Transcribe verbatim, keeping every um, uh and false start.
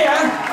Yeah!